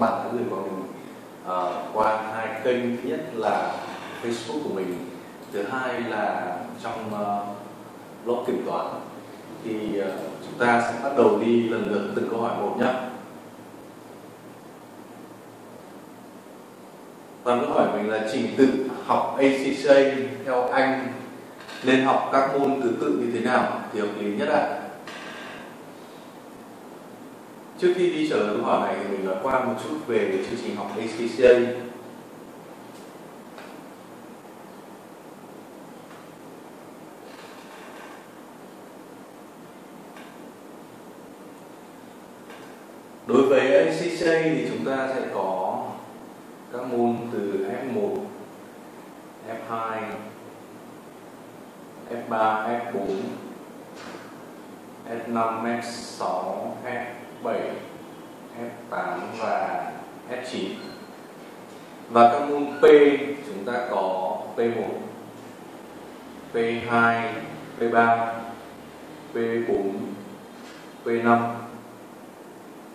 các bạn đã gửi vào mình qua hai kênh. Thứ nhất là Facebook của mình, thứ hai là trong blog kiểm toán. Thì chúng ta sẽ bắt đầu đi lần lượt từng câu hỏi một nhé. Toàn câu hỏi mình là trình tự học ACCA theo anh nên học các môn thứ tự như thế nào thì hợp lý nhất ạ? Trước khi đi trả lời câu hỏi này thì mình nói qua một chút về chương trình học ACCA. Đối với ACCA thì chúng ta sẽ có các môn từ F1, F2, F3, F4, F5, F6, F7, F8 và F9. Và các môn P chúng ta có P1, P2, P3, P4, P5,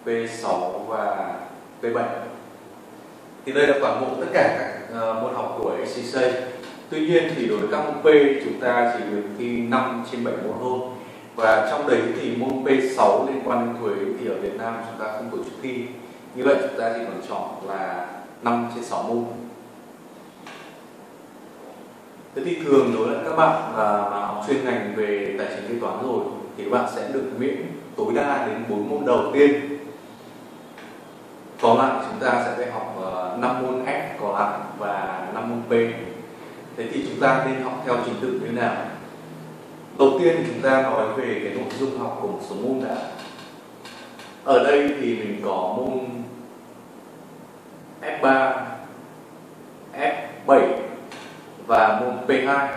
P6 và P7. Thì đây là toàn bộ tất cả các môn học của ACCA. Tuy nhiên thì đối với các môn P chúng ta chỉ được thi 5 trên 7 môn thôi. Và trong đấy thì môn P6 liên quan đến thuế thì ở Việt Nam chúng ta không tổ chức thi. Như vậy chúng ta chỉ còn chọn là 5 trên 6 môn. Thế thì thường đối với các bạn mà học chuyên ngành về tài chính kế toán rồi thì các bạn sẽ được miễn tối đa đến 4 môn đầu tiên. Còn lại chúng ta sẽ phải học 5 môn F còn lại và 5 môn P. Thế thì chúng ta nên học theo trình tự như thế nào? Đầu tiên chúng ta nói về cái nội dung học của một số môn đã. Ở đây thì mình có môn F3, F7 và môn P2.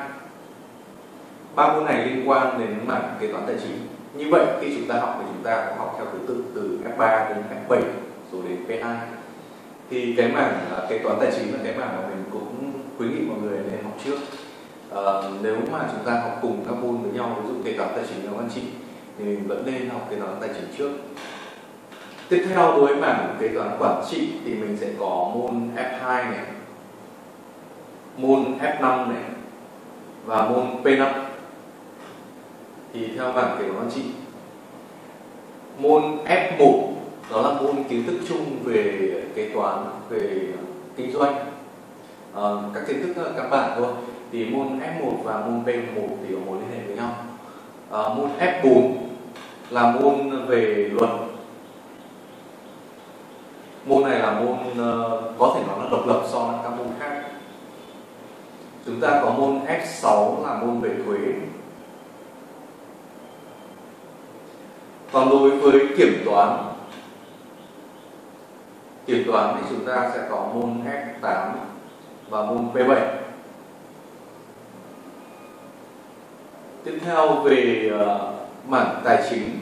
Ba môn này liên quan đến mảng kế toán tài chính. Như vậy khi chúng ta học thì chúng ta cũng học theo thứ tự từ F3 đến F7 rồi đến P2. Thì cái mảng kế toán tài chính là cái mảng mà mình cũng khuyến nghị mọi người nên học trước. Nếu mà chúng ta học cùng các môn với nhau, ví dụ kế toán tài chính và quản trị thì mình vẫn nên học kế toán tài chính trước. Tiếp theo đối với mảng kế toán quản trị thì mình sẽ có môn F2 này, môn F5 này và môn P5. Thì theo bảng kế toán quản trị, môn F1 đó là môn kiến thức chung về kế toán, về kinh doanh, các kiến thức căn bản thôi. Thì môn F1 và môn P1 thì có mối liên hệ với nhau. Môn F4 là môn về luật. Môn này là môn có thể nói là độc lập so với các môn khác. Chúng ta có môn F6 là môn về thuế. Còn đối với kiểm toán thì chúng ta sẽ có môn F8 và môn P7. Tiếp theo về mảng tài chính,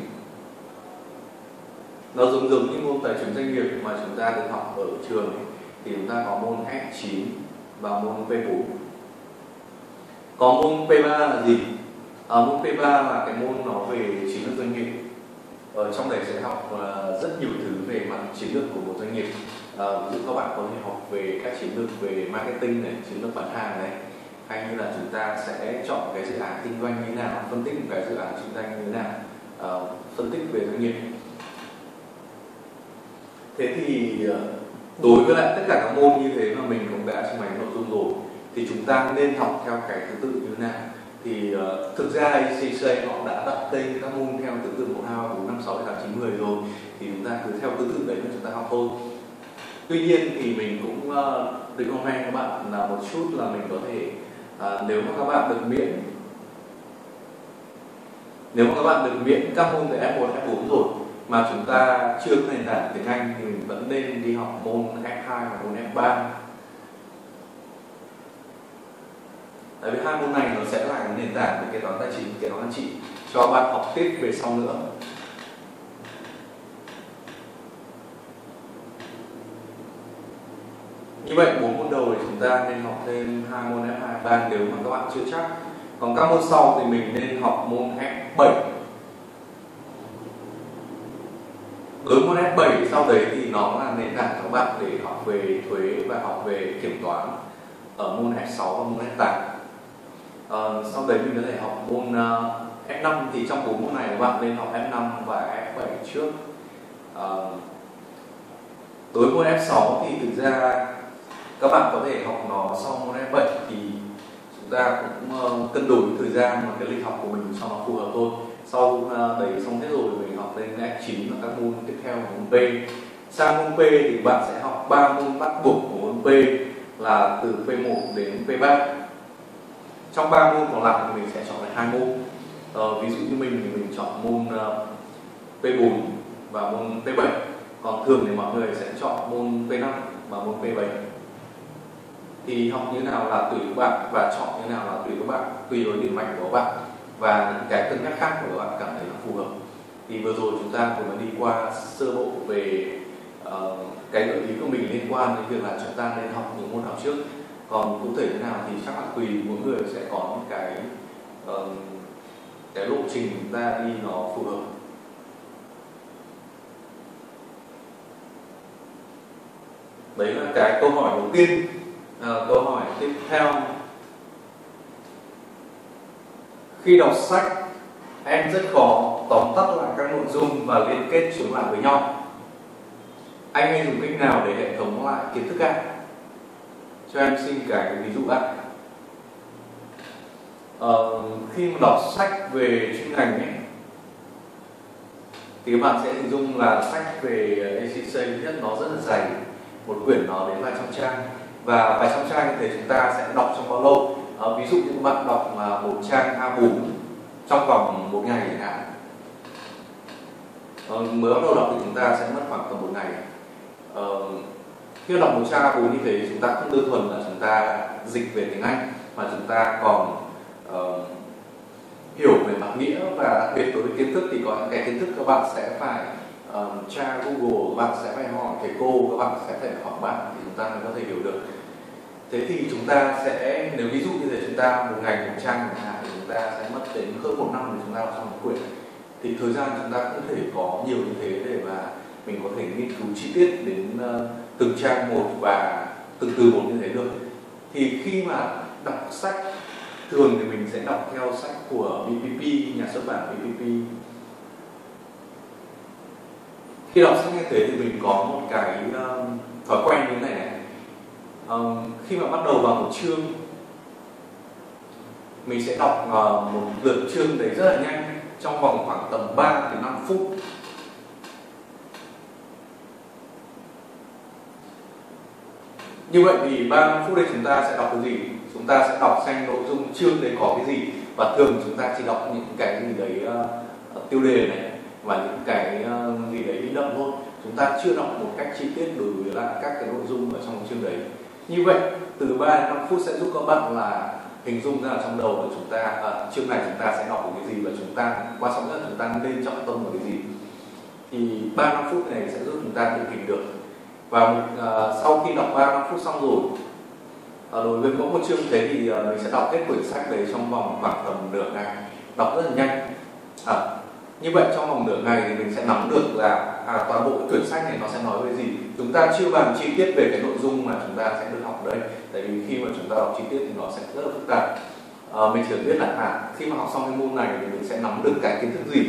nó giống như môn tài chính doanh nghiệp mà chúng ta được học ở trường ấy, thì chúng ta có môn F9 và môn P4. Còn môn P3 là gì? Môn P3 là cái môn nó về chiến lược doanh nghiệp. Ở trong này sẽ học rất nhiều thứ về mặt chiến lược của một doanh nghiệp. Ví dụ các bạn có thể học về các chiến lược về marketing này, chiến lược bán hàng này, hay như là chúng ta sẽ chọn cái dự án kinh doanh như thế nào, phân tích một cái dự án kinh doanh như thế nào, phân tích về doanh nghiệp. Thế thì đối với lại tất cả các môn như thế mà mình cũng đã trình bày nội dung rồi thì chúng ta nên học theo cái thứ tự như thế nào. Thì thực ra ACCA họ đã đặt tên các môn theo thứ tự 1, 2, 3, 4, 5, 6, 7, 8, 9, 10 rồi. Thì chúng ta cứ theo thứ tự đấy mà chúng ta học thôi. Tuy nhiên thì mình cũng định hôm nay các bạn là một chút là mình có thể nếu mà các bạn được miễn các môn từ F1, F4 rồi mà chúng ta chưa có nền tảng tiếng Anh thì mình vẫn nên đi học môn F2 và môn F3. Tại vì hai môn này nó sẽ là nền tảng về kế toán tài chính, kế toán quản trị cho bạn học tiếp về sau nữa. Như vậy 4 môn đầu thì chúng ta nên học thêm 2 môn F2, F3 nếu mà các bạn chưa chắc. Còn các môn sau thì mình nên học môn F7. Đối với môn F7 sau đấy thì nó là nền tảng các bạn để học về thuế và học về kiểm toán ở môn F6 và môn F8. Sau đấy mình có thể học môn F5, thì trong 4 môn này các bạn nên học F5 và F7 trước. Đối môn F6 thì thực ra các bạn có thể học nó sau môn F7, thì chúng ta cũng cân đối thời gian và cái lịch học của mình cho nó phù hợp thôi. Sau đấy xong hết rồi mình học lên F9 và các môn tiếp theo là môn P. Sang môn P thì bạn sẽ học 3 môn bắt buộc của môn P là từ P1 đến P3. Trong 3 môn còn lại thì mình sẽ chọn lại 2 môn. Ví dụ như mình thì mình chọn môn P4 và môn P7. Còn thường thì mọi người sẽ chọn môn P5 và môn P7. Thì học như nào là tùy các bạn và chọn như nào là tùy các bạn, tùy vào điểm mạnh của các bạn và những cái cân nhắc khác của các bạn cảm thấy là phù hợp. Thì vừa rồi chúng ta cũng đã đi qua sơ bộ về cái gợi ý của mình liên quan đến việc là chúng ta nên học những môn học trước. Còn cụ thể thế nào thì chắc là tùy mỗi người sẽ có những cái lộ trình chúng ta đi nó phù hợp. Đấy là cái câu hỏi đầu tiên. Câu hỏi tiếp theo: khi đọc sách em rất khó tóm tắt lại các nội dung và liên kết chúng lại với nhau, anh nên dùng cách nào để hệ thống lại kiến thức ạ? Cho em xin cái ví dụ ạ. Khi mà đọc sách về chuyên ngành ấy, thì các bạn sẽ hình dung là sách về ACCA nhất nó rất là dày, một quyển nó đến vài trăm trang. Và vài trăm trang thì chúng ta sẽ đọc trong bao lâu? Ví dụ như các bạn đọc một trang A4 trong vòng một ngày chẳng hạn. Mới bắt đầu đọc thì chúng ta sẽ mất khoảng tầm một ngày. Khi đọc một trang A4 như thế, chúng ta không đơn thuần là chúng ta dịch về tiếng Anh, mà chúng ta còn hiểu về mặt nghĩa, và đặc biệt đối với kiến thức thì có những cái kiến thức các bạn sẽ phải tra Google, các bạn sẽ phải hỏi thầy cô, các bạn sẽ phải hỏi bạn thì chúng ta mới có thể hiểu được. Thế thì chúng ta sẽ, nếu ví dụ như thế, chúng ta một ngày một trang chẳng hạn, chúng ta sẽ mất đến cỡ một năm để chúng ta đọc xong một quyển. Thì thời gian chúng ta không thể có nhiều như thế để mà mình có thể nghiên cứu chi tiết đến từng trang một và từng từ một như thế được. Thì khi mà đọc sách thường thì mình sẽ đọc theo sách của BPP, nhà xuất bản BPP. Khi đọc sách như thế thì mình có một cái thói quen như thế này. Khi mà bắt đầu vào một chương, mình sẽ đọc một lượt chương đấy rất là nhanh, trong vòng khoảng tầm 3 đến 5 phút. Như vậy thì 3 phút đây chúng ta sẽ đọc cái gì? Chúng ta sẽ đọc xem nội dung chương đấy có cái gì. Và thường chúng ta chỉ đọc những cái gì đấy tiêu đề này và những cái gì đấy bị động thôi. Chúng ta chưa đọc một cách chi tiết đối với lại các cái nội dung ở trong chương đấy. Như vậy từ 3 đến 5 phút sẽ giúp các bạn là hình dung ra trong đầu của chúng ta chương này chúng ta sẽ đọc về cái gì, và chúng ta quan trọng nhất chúng ta nên trọng tâm vào cái gì. Thì 3-5 phút này sẽ giúp chúng ta định hình được. Và sau khi đọc 3-5 phút xong rồi, đối với mỗi một chương thế thì mình sẽ đọc hết quyển sách đấy trong vòng khoảng tầm nửa ngày, đọc rất là nhanh. Như vậy trong vòng nửa ngày thì mình sẽ nắm được là toàn bộ cái quyển sách này nó sẽ nói về gì. Chúng ta chưa bàn chi tiết về cái nội dung mà chúng ta sẽ được học đấy, tại vì khi mà chúng ta đọc chi tiết thì nó sẽ rất là phức tạp. Mình chỉ biết là khi mà học xong cái môn này thì mình sẽ nắm được cái kiến thức gì.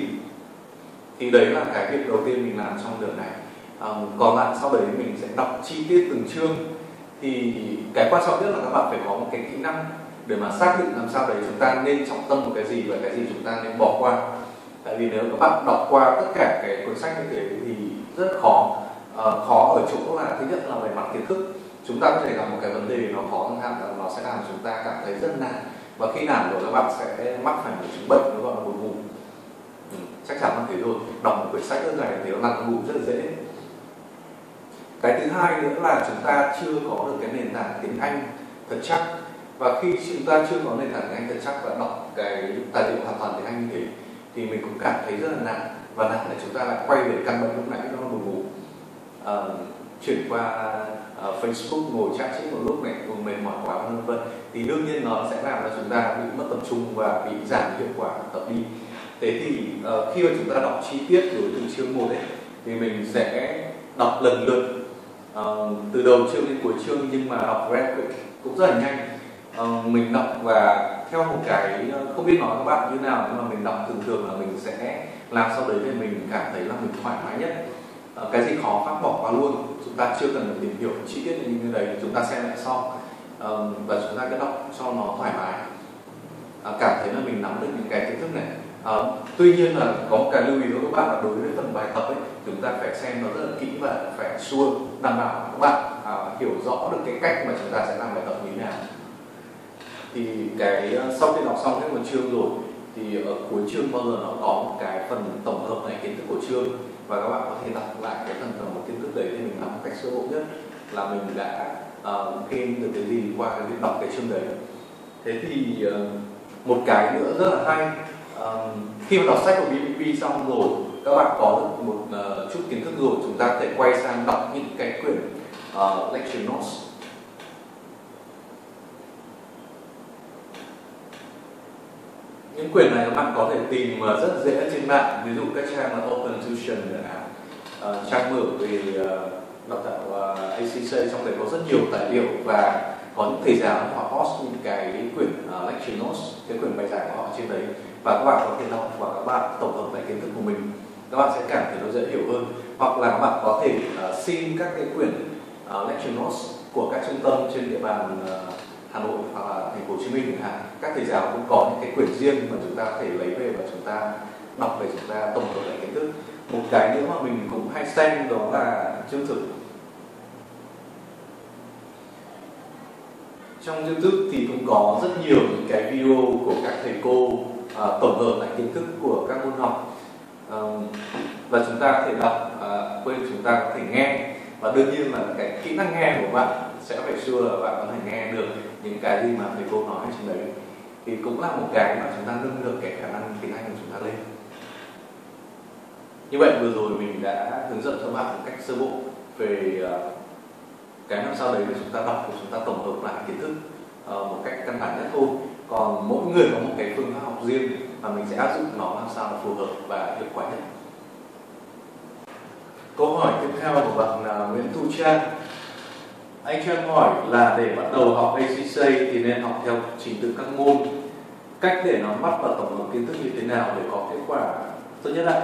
Thì đấy là cái việc đầu tiên mình làm trong nửa ngày. Còn lại sau đấy mình sẽ đọc chi tiết từng chương. Thì cái quan trọng nhất là các bạn phải có một cái kỹ năng để mà xác định làm sao đấy chúng ta nên trọng tâm vào cái gì và cái gì chúng ta nên bỏ qua. Tại vì nếu các bạn đọc qua tất cả cái cuốn sách như thế thì rất khó. Khó ở chỗ là thứ nhất là về mặt kiến thức. Chúng ta có thể gặp một cái vấn đề nó khó hơn là nó sẽ làm chúng ta cảm thấy rất nản. Và khi nản rồi các bạn sẽ mắc phải một chứng bệnh nó gọi là buồn ngủ. Chắc chắn là thế rồi. Đọc một cuốn sách rất dài thì nó lăn ngủ rất dễ. Cái thứ hai nữa là chúng ta chưa có được cái nền tảng tiếng Anh thật chắc. Và khi chúng ta chưa có nền tảng tiếng Anh thật chắc và đọc cái tài liệu hoàn toàn tiếng Anh như thế thì mình cũng cảm thấy rất là nặng, và nặng là chúng ta lại quay về căn bệnh lúc nãy nó buồn ngủ. Chuyển qua Facebook ngồi chat chít một lúc này cũng mệt mỏi quá vân vân, thì đương nhiên nó sẽ làm cho chúng ta bị mất tập trung và bị giảm hiệu quả tập đi. Thế thì khi mà chúng ta đọc chi tiết rồi từng chương một ấy, thì mình sẽ đọc lần lượt từ đầu chương đến cuối chương, nhưng mà học rap cũng rất là nhanh. Mình đọc và theo một cái, không biết nói các bạn như nào, nhưng mà mình đọc thường là mình sẽ làm sau đấy thì mình cảm thấy là mình thoải mái nhất. Cái gì khó phát bỏ qua luôn, chúng ta chưa cần tìm hiểu chi tiết như thế đấy, chúng ta xem lại sau và chúng ta cứ đọc cho nó thoải mái. Cảm thấy là mình nắm được những cái kiến thức này. Tuy nhiên là có một cái lưu ý với các bạn là đối với phần bài tập ấy, chúng ta phải xem nó rất là kỹ và phải sure, đảm bảo các bạn hiểu rõ được cái cách mà chúng ta sẽ làm bài tập như thế nào. Thì cái sau khi đọc xong hết một chương rồi thì ở cuối chương bao giờ nó có một cái phần tổng hợp này kiến thức của chương, và các bạn có thể đọc lại cái phần tổng hợp kiến thức đấy để mình nắm cách sơ bộ nhất là mình đã gain được cái gì qua cái việc đọc cái chương đấy. Thế thì một cái nữa rất là hay, khi mà đọc sách của BPP xong rồi, các bạn có được một chút kiến thức rồi, chúng ta sẽ quay sang đọc những cái quyển lecture notes. Những quyển này các bạn có thể tìm rất dễ trên mạng, ví dụ các trang là Open Tuition, trang mở về đào tạo ACCA, trong đấy có rất nhiều tài liệu và có những thầy giáo họ post những cái quyển lecture notes, cái quyển bài giảng của họ trên đấy, và các bạn có thể đọc và các bạn tổng hợp lại kiến thức của mình, các bạn sẽ cảm thấy nó dễ hiểu hơn. Hoặc là các bạn có thể xin các cái quyển lecture notes của các trung tâm trên địa bàn Hà Nội hoặc là thành phố Hồ Chí Minh. Các thầy giáo cũng có những cái quyển riêng mà chúng ta có thể lấy về và chúng ta đọc về, chúng ta tổng hợp lại kiến thức. Một cái nữa mà mình cũng hay xem đó là Chương Thực. Trong YouTube thì cũng có rất nhiều những cái video của các thầy cô tổng hợp lại kiến thức của các môn học, và chúng ta có thể đọc, quên, chúng ta có thể nghe, và đương nhiên là cái kỹ năng nghe của bạn sẽ phải sure là bạn có thể nghe được những cái gì mà thầy cô nói trên đấy, thì cũng là một cái mà chúng ta nâng được cái khả năng tiếng Anh của chúng ta lên. Như vậy vừa rồi mình đã hướng dẫn cho bạn một cách sơ bộ về cái làm sao đấy mà chúng ta đọc và chúng ta tổng hợp lại kiến thức một cách căn bản nhất thôi. Còn mỗi người có một cái phương pháp học riêng và mình sẽ áp dụng nó làm sao phù hợp và hiệu quả nhất. Câu hỏi tiếp theo của bạn Nguyễn Thu Trang. Anh Trang hỏi là để bắt đầu học ACCA thì nên học theo trình tự các môn, cách để nắm bắt và tổng hợp kiến thức như thế nào để có kết quả tốt nhất ạ?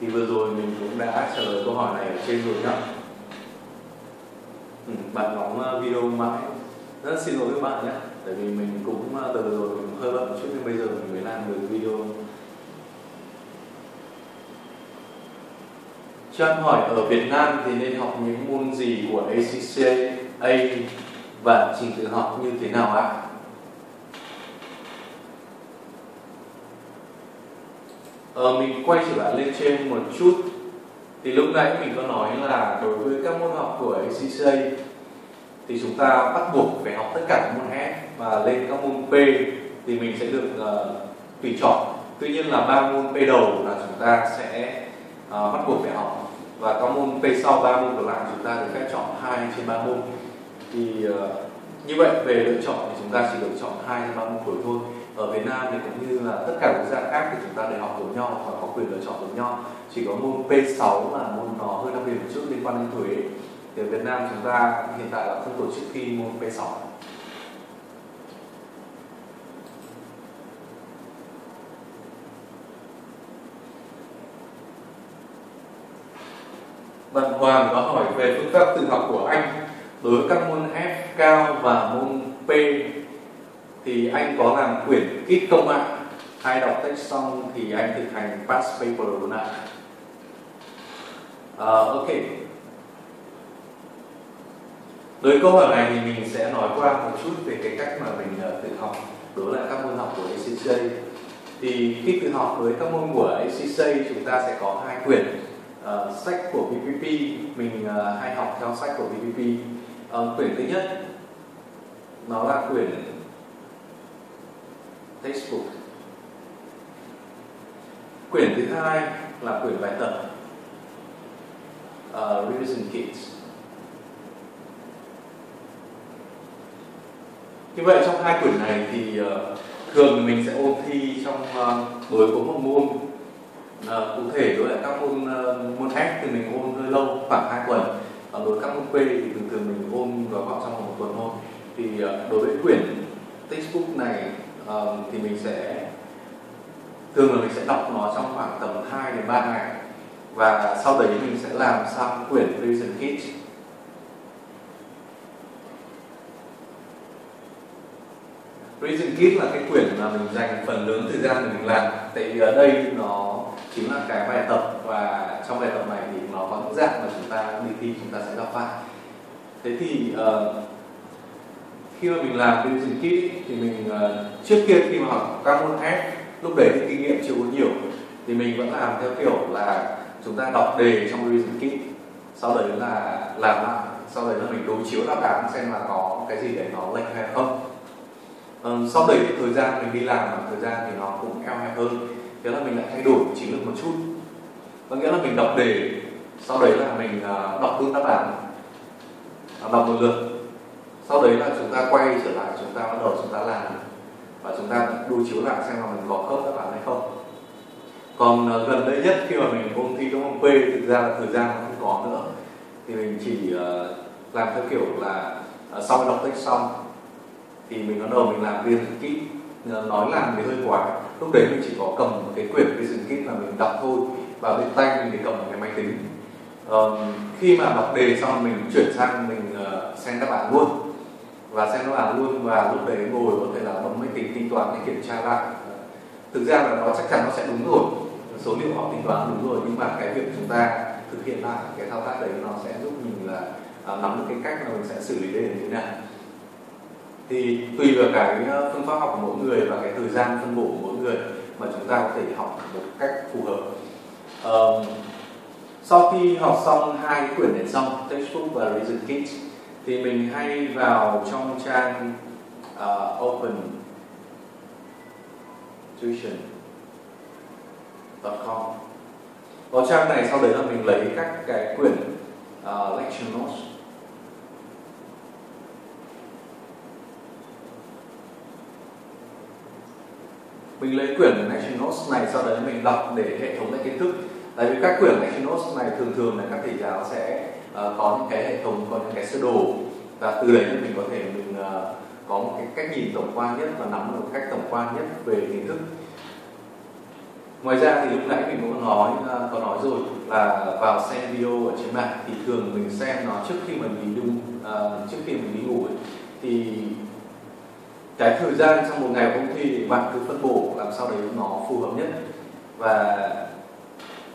Thì vừa rồi mình cũng đã trả lời câu hỏi này ở trên rồi nhé. Bạn đóng video mãi, rất xin lỗi các bạn nhé, tại vì mình cũng từ rồi mình hơi bận một chút nhưng bây giờ mình mới làm được video. Trang hỏi ở Việt Nam thì nên học những môn gì của ACCA và trình tự học như thế nào ạ? Mình quay trở lại lên trên một chút. Thì lúc nãy mình có nói là đối với các môn học của ACCA thì chúng ta bắt buộc phải học tất cả các môn S và lên các môn P thì mình sẽ được tùy chọn. Tuy nhiên là 3 môn P đầu là chúng ta sẽ bắt buộc phải học, và các môn P sau 3 môn còn lại chúng ta được phép chọn 2/3 môn. Thì như vậy về lựa chọn thì chúng ta chỉ được chọn 2/3 môn cuối thôi. Ở Việt Nam thì cũng như là tất cả quốc gia khác thì chúng ta đều học giống nhau và có quyền lựa chọn giống nhau. Chỉ có môn P6 là môn nó hơi đặc biệt một chút liên quan đến thuế. Thì ở Việt Nam chúng ta hiện tại là không tổ chức thi môn P6. Bạn Hoàng có hỏi về phương pháp tự học của anh đối với các môn F cao và môn P. Thì anh có làm quyển kit không ạ? Hay đọc text xong thì anh thực hành past paper luôn ạ? Ok. Đối với câu hỏi này thì mình sẽ nói qua một chút về cái cách mà mình tự học đối lại các môn học của ACCA. Thì khi tự học với các môn của ACCA chúng ta sẽ có 2 quyển. Sách của BPP, mình hay học theo sách của BPP. Quyển thứ nhất nó là quyển Facebook. Quyển thứ hai là quyển bài tập Revision Kit. Như vậy trong 2 quyển này thì thường mình sẽ ôn thi trong đối với một môn Cụ thể đối với các môn thép thì mình ôn hơi lâu, khoảng 2 tuần. Còn đối với các môn quê thì thường thường mình ôn vào khoảng trong 1 tuần thôi. Thì đối với quyển textbook này thì mình sẽ thường là mình sẽ đọc nó trong khoảng tầm 2 đến 3 ngày. Và sau đấy mình sẽ làm xong quyển revision kit. Revision kit là cái quyển mà mình dành phần lớn thời gian để mình làm. Tại vì ở đây nó chính là cái bài tập, và trong bài tập này thì nó có những dạng mà chúng ta đi thi chúng ta sẽ đọc lại. Thế thì khi mà mình làm revision kit thì mình trước kia khi mà học các môn khác, lúc đấy thì kinh nghiệm chưa có nhiều thì mình vẫn làm theo kiểu là chúng ta đọc đề trong revision kit, sau đấy là làm lại, sau đấy là mình đối chiếu đáp án xem là có cái gì để nó lệch hay không. Sau đấy thì thời gian mình đi làm và thời gian thì nó cũng eo hẹp hơn, thế là mình lại thay đổi chiến lược một chút, có nghĩa là mình đọc đề, sau đấy là mình đọc luôn đáp án, đọc một lượt, sau đấy là chúng ta quay trở lại, chúng ta bắt đầu chúng ta làm và chúng ta đối chiếu lại xem là mình có khớp đáp án hay không. Còn gần đây nhất khi mà mình ôn thi trong quê thực ra là thời gian nó không có nữa, thì mình chỉ làm theo kiểu là sau khi đọc text xong thì mình bắt đầu mình làm viên kỹ. Nói làm thì hơi quá, lúc đấy mình chỉ có cầm một cái quyển revision kit là mình đọc thôi, và bên tay mình thì cầm một cái máy tính. Khi mà đọc đề xong mình chuyển sang mình xem đáp án luôn, và xem đáp án luôn, và lúc đấy ngồi có thể là bấm máy tính tính toán để kiểm tra lại. Thực ra là nó chắc chắn nó sẽ đúng rồi, số liệu họ tính toán đúng rồi, nhưng mà cái việc chúng ta thực hiện lại cái thao tác đấy nó sẽ giúp mình là nắm được cái cách mà mình sẽ xử lý đề như thế nào. Thì tùy vào cái phương pháp học của mỗi người và cái thời gian phân bổ của mỗi người mà chúng ta có thể học một cách phù hợp. Sau khi học xong 2 quyển này xong, textbook và revision kit, thì mình hay vào trong trang Open Tuition.com. Vào trang này sau đấy là mình lấy các cái quyển lecture notes. Mình lấy quyển lecture notes này, sau đấy mình đọc để hệ thống lại kiến thức. Tại vì các quyển lecture notes này thường thường là các thầy giáo sẽ có những cái hệ thống, có những cái sơ đồ, và từ đấy mình có thể mình có một cái cách nhìn tổng quan nhất và nắm được cách tổng quan nhất về kiến thức. Ngoài ra thì lúc nãy mình cũng có nói rồi là vào xem video ở trên mạng thì thường mình xem nó trước khi mình đi ngủ ấy, thì cái thời gian trong một ngày ôn thi thì bạn cứ phân bổ làm sao đấy nó phù hợp nhất. Và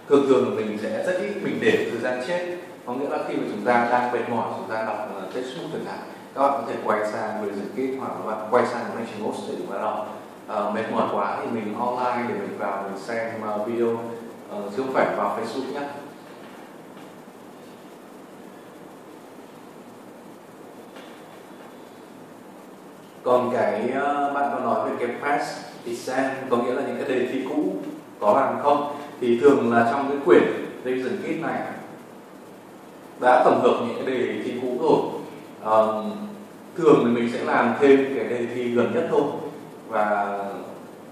thường thường mình sẽ rất ít mình để thời gian chết, có nghĩa là khi mà chúng ta đang mệt mỏi, chúng ta đọc textbook chẳng hạn, các bạn có thể quay sang revision kit hoặc là bạn quay sang lecture notes để chúng ta đọc. Mệt mỏi quá thì mình online để mình vào mình xem video, chứ không phải vào Facebook nhé. Còn cái bạn có nói về cái past exam, có nghĩa là những cái đề thi cũ có làm không, thì thường là trong cái quyển revision kit này đã tổng hợp những cái đề thi cũ rồi. Thường thì mình sẽ làm thêm cái đề thi gần nhất thôi, và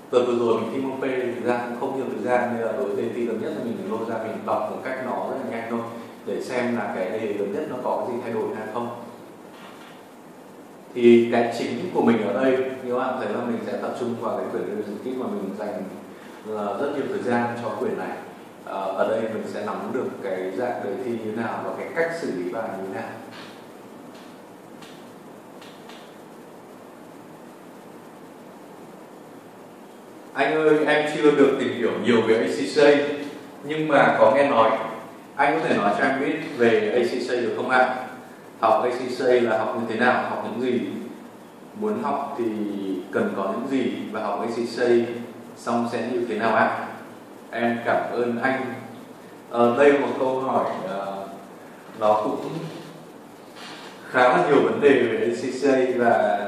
tuần vừa rồi mình thi môn P thì thực ra cũng không nhiều thời gian, nên là đối với đề thi gần nhất thì mình lôi ra mình đọc một cách nó rất là nhanh thôi, để xem là cái đề gần nhất nó có cái gì thay đổi hay không. Thì cái chính của mình ở đây, như bạn thấy là mình sẽ tập trung vào cái quyển revision kit mà mình dành rất nhiều thời gian cho quyển này. Ở đây mình sẽ nắm được cái dạng đề thi như thế nào và cái cách xử lý bài như thế nào. Anh ơi, em chưa được tìm hiểu nhiều về ACCA, nhưng mà có nghe nói. Anh có thể nói cho em biết về ACCA được không ạ? Học ACCA là học như thế nào, học những gì, muốn học thì cần có những gì, và học ACCA xong sẽ như thế nào ạ? Em cảm ơn anh. Đây là một câu hỏi nó cũng khá là nhiều vấn đề về ACCA, và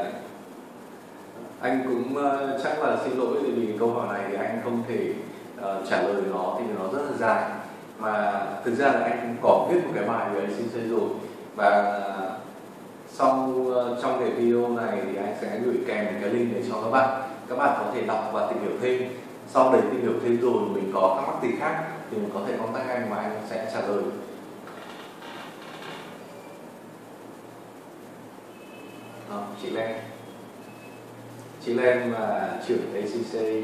anh cũng chắc là xin lỗi vì câu hỏi này thì anh không thể trả lời nó, thì nó rất là dài. Mà thực ra là anh cũng có viết một cái bài về ACCA rồi, và sau trong cái video này thì anh sẽ gửi kèm cái link để cho các bạn có thể đọc và tìm hiểu thêm. Sau đấy thì hiểu thêm rồi mình có thắc mắc gì khác thì mình có thể contact anh và anh sẽ trả lời. Đó, chị Len. Chị Len là trưởng ACCA.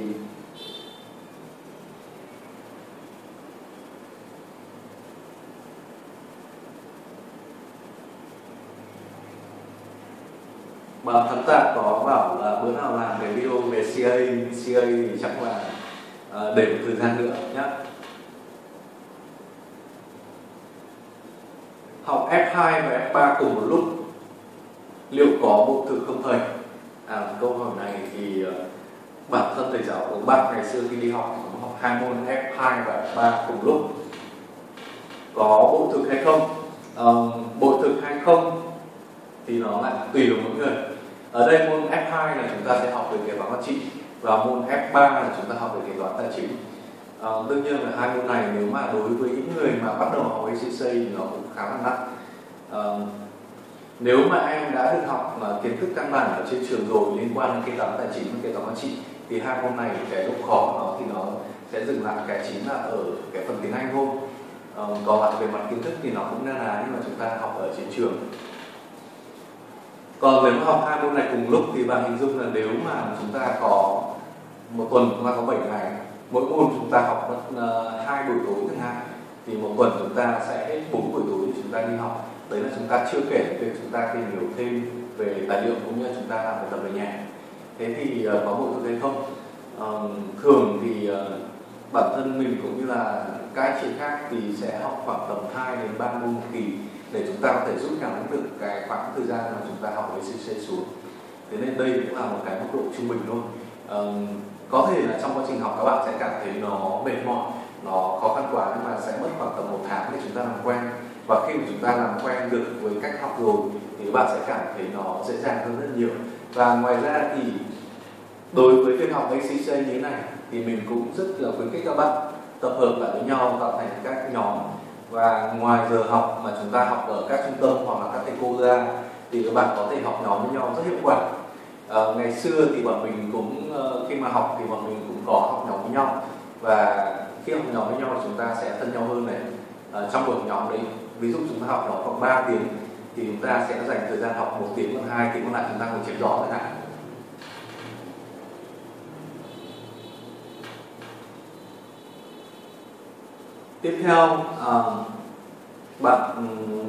Bà khán giả có bảo là bữa nào làm cái video về CA thì chắc là để một thời gian nữa nhé. Học F2 và F3 cùng một lúc liệu có bội thực không thầy? Câu hỏi này thì bản thân thầy giáo của bạn ngày xưa khi đi học cũng học hai môn F2 và F3 cùng lúc. Có bội thực hay không? Bội thực hay không thì nó lại tùy vào mỗi người. Ở đây môn F2 là chúng ta sẽ học về kế toán trị và môn F3 là chúng ta học về kế toán tài chính. Đương nhiên là hai môn này nếu mà đối với những người mà bắt đầu học ACCA thì nó cũng khá là nặng. Nếu mà em đã được học kiến thức căn bản ở trên trường rồi liên quan đến kế toán tài chính và kế toán quản trị thì hai môn này cái độ khó nó thì nó sẽ dừng lại cái chính là ở cái phần tiếng Anh thôi. Còn lại về mặt kiến thức thì nó cũng na ná nhưng mà chúng ta học ở trên trường. Còn nếu mà học hai môn này cùng lúc thì bạn hình dung là nếu mà chúng ta có một tuần chúng ta có 7 ngày, mỗi môn chúng ta học 2 buổi tối thứ hai thì một tuần chúng ta sẽ 4 buổi tối chúng ta đi học. Đấy là chúng ta chưa kể về chúng ta tìm hiểu thêm về tài liệu cũng như chúng ta làm bài tập về nhà. Thế thì có bội thực hay không? Thường thì bản thân mình cũng như là các anh chị khác thì sẽ học khoảng tầm 2 đến 3 môn một kỳ để chúng ta có thể rút ngắn được cái khoảng thời gian mà chúng ta học với ACCA xuống. Thế nên đây cũng là một cái mức độ trung bình thôi. Có thể là trong quá trình học các bạn sẽ cảm thấy nó mệt mỏi, nó khó khăn quá nhưng mà sẽ mất khoảng tầm 1 tháng để chúng ta làm quen. Và khi mà chúng ta làm quen được với cách học rồi thì các bạn sẽ cảm thấy nó dễ dàng hơn rất nhiều. Và ngoài ra thì đối với việc học ACCA như thế này thì mình cũng rất là khuyến khích các bạn tập hợp lại với nhau, tạo thành các nhóm. Và ngoài giờ học mà chúng ta học ở các trung tâm hoặc là các thầy cô ra thì các bạn có thể học nhóm với nhau rất hiệu quả. Ngày xưa thì bọn mình cũng khi mà học thì bọn mình cũng có học nhóm với nhau, và khi học nhóm với nhau chúng ta sẽ thân nhau hơn này. Trong một nhóm đấy, ví dụ chúng ta học nó khoảng 3 tiếng thì chúng ta sẽ dành thời gian học 1 tiếng hoặc 2 tiếng còn lại chúng ta ngồi chém gió lại. Tiếp theo, bạn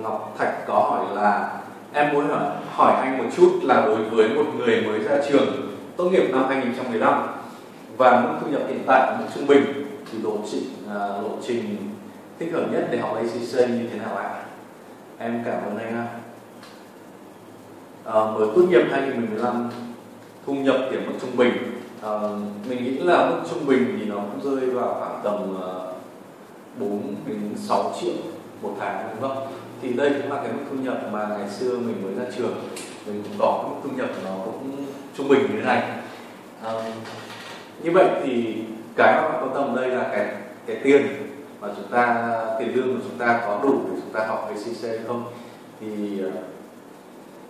Ngọc Thạch có hỏi là em muốn hỏi anh một chút là đối với một người mới ra trường tốt nghiệp năm 2015 và mức thu nhập hiện tại mức trung bình thì lộ trình thích hợp nhất để học ACCA như thế nào ạ? Em cảm ơn anh ạ. Mới tốt nghiệp 2015 thu nhập thì mức trung bình, mình nghĩ là mức trung bình thì nó cũng rơi vào khoảng tầm 4 đến 6 triệu một tháng, đúng không? Thì đây cũng là cái mức thu nhập mà ngày xưa mình mới ra trường mình cũng có mức thu nhập nó cũng trung bình như thế này. Như vậy thì cái mà quan tâm đây là cái tiền mà chúng ta, tiền lương của chúng ta có đủ để chúng ta học ACCA hay không. Thì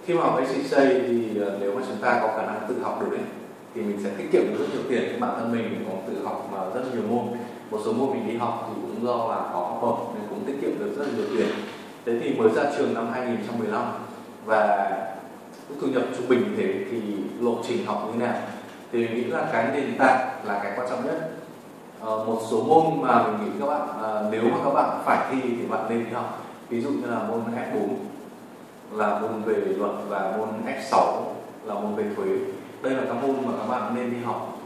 khi mà học ACCA thì nếu mà chúng ta có khả năng tự học được ấy, thì mình sẽ tiết kiệm được rất nhiều tiền. Bản thân mình còn tự học mà rất nhiều môn, một số môn mình đi học thì cũng do là có học bổng nên cũng tiết kiệm được rất nhiều tiền. Thế thì mới ra trường năm 2015 và thu nhập trung bình như thế thì lộ trình học như thế nào thì mình nghĩ là cái nền tảng là cái quan trọng nhất. Một số môn mà mình nghĩ các bạn nếu mà các bạn phải thi thì bạn nên đi học, ví dụ như là môn F4 là môn về luật và môn F6 là môn về thuế. Đây là các môn mà các bạn nên đi học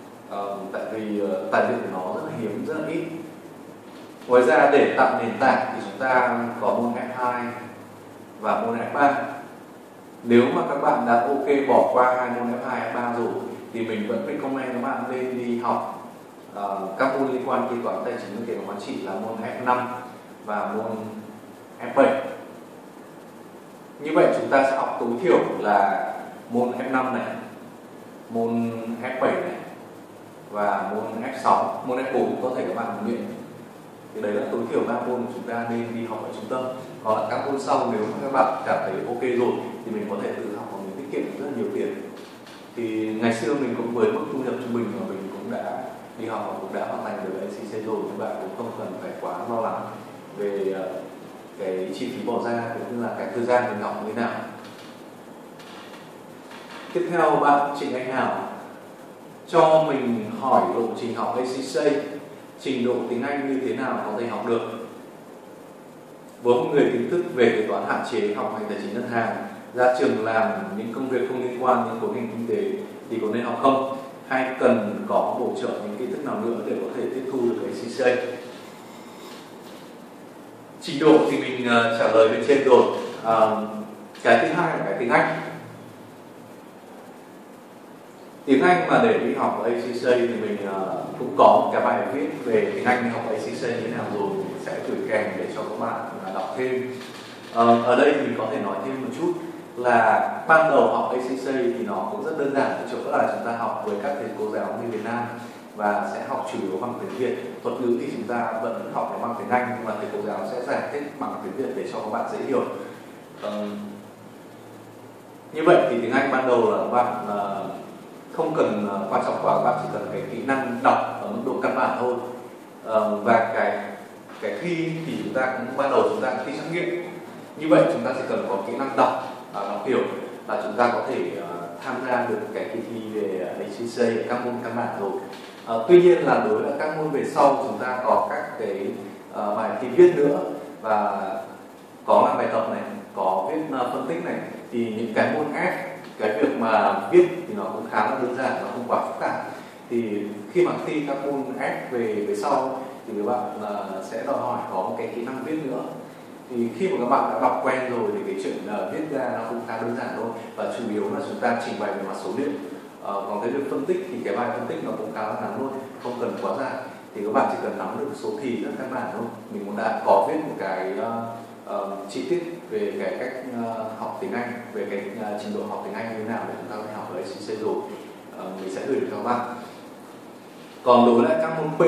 tại vì tài liệu của nó rất là hiếm, rất là ít. Ngoài ra để tạo nền tảng thì chúng ta có môn F2 và môn F3. Nếu mà các bạn đã ok bỏ qua hai môn F2, F3 rồi thì mình vẫn recommend các bạn nên đi học các môn liên quan kế toán tài chính và kế toán quản trị là môn F5 và môn F7. Như vậy chúng ta sẽ học tối thiểu là môn F5 này, môn F7 này và môn F6, môn F4 có thể các bạn luyện. Thì đấy là tối thiểu 3 môn chúng ta nên đi học ở trung tâm. Còn là các môn sau nếu các bạn cảm thấy ok rồi thì mình có thể tự học và mình tiết kiệm rất là nhiều tiền. Thì ngày xưa mình cũng với mức thu nhập trung bình mà mình cũng đã đi học mà cũng đã hoàn thành được ACCA rồi, các bạn cũng không cần phải quá lo lắng về cái chi phí bỏ ra cũng như là cái thời gian mình học như thế nào. Tiếp theo bạn Trịnh Anh Hào cho mình hỏi lộ trình học ACCA, trình độ tiếng Anh như thế nào có thể học được. Với một người kiến thức về kế toán hạn chế, học ngành tài chính ngân hàng, ra trường làm những công việc không liên quan đến khối ngành kinh tế thì có nên học không? Hay cần có bổ trợ những kiến thức nào nữa để có thể tiếp thu được ACCA? Trình độ thì mình trả lời bên trên rồi. Cái thứ hai là cái tiếng Anh. Tiếng Anh mà để đi học ACCA thì mình cũng có một cái bài viết về tiếng Anh đi học ACCA như thế nào rồi, mình sẽ gửi kèm để cho các bạn đọc thêm. Ở đây mình có thể nói thêm một chút là ban đầu học ACCA thì nó cũng rất đơn giản ở chỗ là chúng ta học với các thầy cô giáo như Việt Nam và sẽ học chủ yếu bằng tiếng Việt. Thuật ngữ thì chúng ta vẫn học nó bằng tiếng Anh nhưng mà thầy cô giáo sẽ giải thích bằng tiếng Việt để cho các bạn dễ hiểu. Như vậy thì tiếng Anh ban đầu là các bạn không cần quan trọng quá, các bạn chỉ cần cái kỹ năng đọc ở mức độ căn bản thôi. Và cái thi thì chúng ta cũng ban đầu chúng ta thi trắc nghiệm. Như vậy chúng ta chỉ cần có kỹ năng đọc, đọc hiểu là chúng ta có thể tham gia được cái kỳ thi về ACCA các môn căn bản rồi. Tuy nhiên là đối với các môn về sau chúng ta có các cái bài thi viết nữa và có làm bài tập này, có viết phân tích này, thì những cái môn khác cái việc mà viết thì nó cũng khá là đơn giản, nó không quá phức tạp. Thì khi mà thi các môn F về sau thì các bạn sẽ đòi hỏi có một cái kỹ năng viết nữa. Thì khi mà các bạn đã đọc quen rồi thì cái chuyện viết ra nó cũng khá đơn giản thôi, và chủ yếu là chúng ta trình bày về mặt số liệu. Còn cái việc phân tích thì cái bài phân tích nó cũng khá là ngắn luôn, không cần quá dài. Thì các bạn chỉ cần nắm được số thì rất căn bản thôi. Mình cũng đã có viết một cái chi tiết về cái cách học tiếng Anh, về cái trình độ học tiếng Anh như thế nào để chúng ta có thể học ở ACCA rồi, mình sẽ gửi được cho các bạn. Còn đối với lại các môn P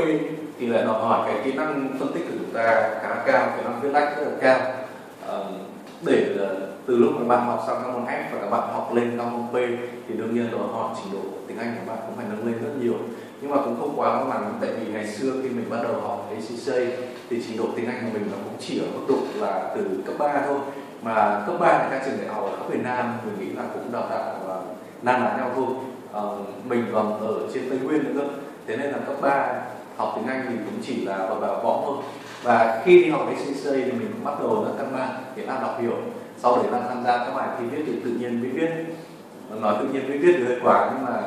thì lại đòi hỏi cái kỹ năng phân tích của chúng ta khá là cao, kỹ năng viết lách rất là cao. Để từ lúc các bạn học sang các môn F và các bạn học lên các môn P thì đương nhiên đòi hỏi trình độ tiếng Anh của bạn cũng phải nâng lên rất nhiều. Nhưng mà cũng không quá lo lắng, tại vì ngày xưa khi mình bắt đầu học ACCA thì trình độ tiếng Anh của mình nó cũng chỉ ở mức độ là từ cấp 3 thôi, mà cấp 3 thì các trường đại học ở khắp Việt Nam mình nghĩ là cũng đào tạo na ná nhau thôi. Mình còn ở trên Tây Nguyên nữa cơ, thế nên là cấp 3 học tiếng Anh thì cũng chỉ là vào võ thôi. Và khi đi học ACCA thì mình cũng bắt đầu rất căn bản, nghĩa là đọc hiểu, sau đấy là tham gia các bài thi viết thì tự nhiên mới viết. Nói tự nhiên mới viết thì hơi quá, nhưng mà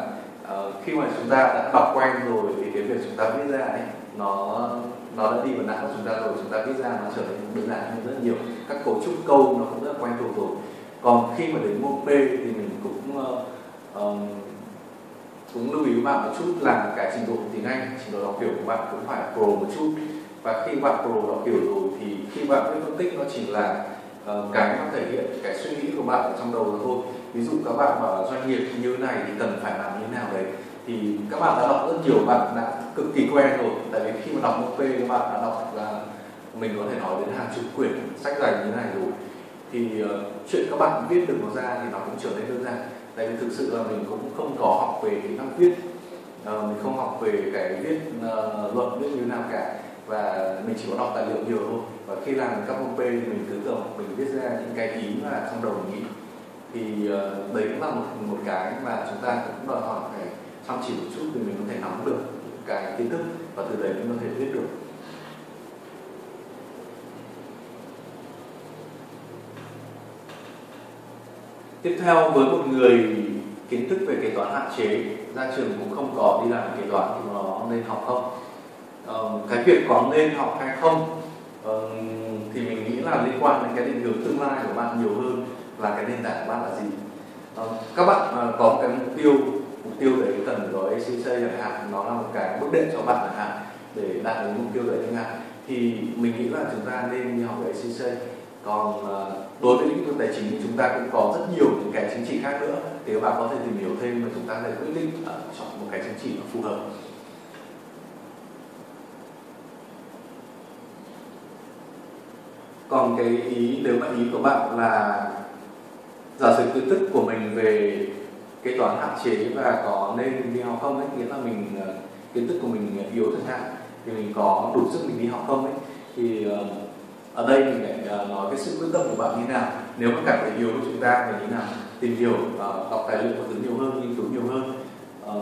khi mà chúng ta đã đọc quen rồi thì cái việc chúng ta viết ra ấy, nó đã đi vào não của chúng ta rồi, chúng ta viết ra nó trở nên đơn giản hơn rất nhiều, các cấu trúc câu nó cũng rất quen thuộc rồi. Còn khi mà đến môn P thì mình cũng lưu ý với bạn một chút là cái trình độ tiếng Anh, trình độ đọc hiểu của bạn cũng phải pro một chút. Và khi bạn pro đọc hiểu rồi thì khi bạn viết phân tích nó chỉ là cái nó thể hiện cái suy nghĩ của bạn ở trong đầu thôi. Ví dụ các bạn bảo doanh nghiệp như thế này thì cần phải làm như thế nào đấy, thì các bạn đã đọc rất nhiều, bạn đã cực kỳ quen rồi. Tại vì khi mà đọc một P các bạn đã đọc là mình có thể nói đến hàng chục quyển sách dày như thế này rồi, thì chuyện các bạn viết được nó ra thì nó cũng trở nên đơn giản. Tại vì thực sự là mình cũng không có học về kỹ năng viết, mình không học về cái viết luật viết như thế nào cả, và mình chỉ có đọc tài liệu nhiều thôi. Và khi làm các môn P thì mình cứ tưởng mình viết ra những cái ý mà trong đầu mình nghĩ, thì đấy cũng là một cái mà chúng ta cũng đòi hỏi phải chăm chỉ một chút thì mình có thể nắm được cái kiến thức và từ đấy mình có thể viết được. Tiếp theo, với một người kiến thức về kế toán hạn chế, ra trường cũng không có đi làm kế toán thì nó nên học không? Cái việc có nên học hay không thì mình nghĩ là liên quan đến cái định hướng tương lai của bạn nhiều hơn là cái nền tảng của bạn là gì. Các bạn có một cái mục tiêu để cần gói ACCA chẳng hạn, nó là một cái bước đệm cho bạn chẳng hạn để đạt đến mục tiêu đấy chẳng hạn, thì mình nghĩ là chúng ta nên đi học ACCA. Còn đối với lĩnh vực tài chính thì chúng ta cũng có rất nhiều những cái chứng chỉ khác nữa, thì các bạn có thể tìm hiểu thêm và chúng ta sẽ quyết định chọn một cái chứng chỉ nó phù hợp. Còn cái ý, nếu mà ý của bạn là giả sử kiến thức của mình về kế toán hạn chế và có nên đi học không ấy, nghĩa là mình kiến thức của mình yếu chẳng hạn, thì mình có đủ sức mình đi học không ấy. Thì ở đây mình lại nói cái sự quyết tâm của bạn như thế nào. Nếu các cảm thấy yếu của chúng ta thì như nào, tìm hiểu và đọc tài liệu của thứ nhiều hơn, nghiên cứu nhiều hơn.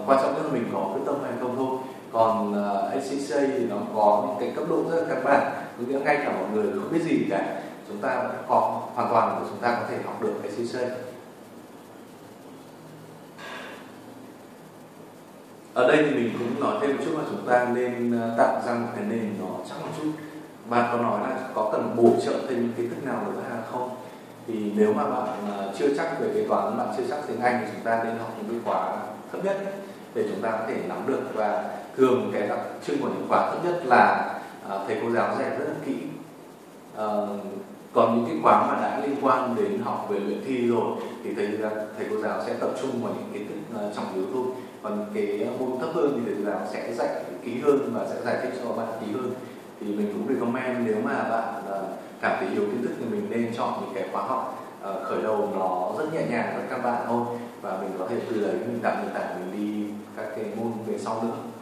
Quan trọng nhất là mình có quyết tâm hay không thôi. Còn ACCA thì nó có những cái cấp độ rất là căn bản, có nghĩa ngay cả mọi người không biết gì cả, chúng ta có hoàn toàn là chúng ta có thể học được ACCA. Ở đây thì mình cũng nói thêm một chút là chúng ta nên tạo ra một cái nền nó chắc một chút. Bạn có nói là có cần bổ trợ thêm những kiến thức nào nữa hay không? Thì nếu mà bạn chưa chắc về kế toán, bạn chưa chắc tiếng Anh thì chúng ta nên học những cái khóa thấp nhất để chúng ta có thể nắm được. Và thường cái đặc trưng của những khóa thấp nhất là thầy cô giáo dạy rất là kỹ. Còn những cái khóa mà đã liên quan đến học về luyện thi rồi thì thầy cô giáo sẽ tập trung vào những kiến thức trong yếu tố. Còn cái môn thấp hơn thì thầy cô giáo sẽ dạy kỹ hơn và sẽ giải thích cho bạn kỹ hơn. Thì mình cũng recommend nếu mà bạn cảm thấy yếu kiến thức thì mình nên chọn những cái khóa học khởi đầu nó rất nhẹ nhàng với các bạn thôi, và mình có thể từ đấy mình đặt nền tảng mình đi các cái môn về sau nữa.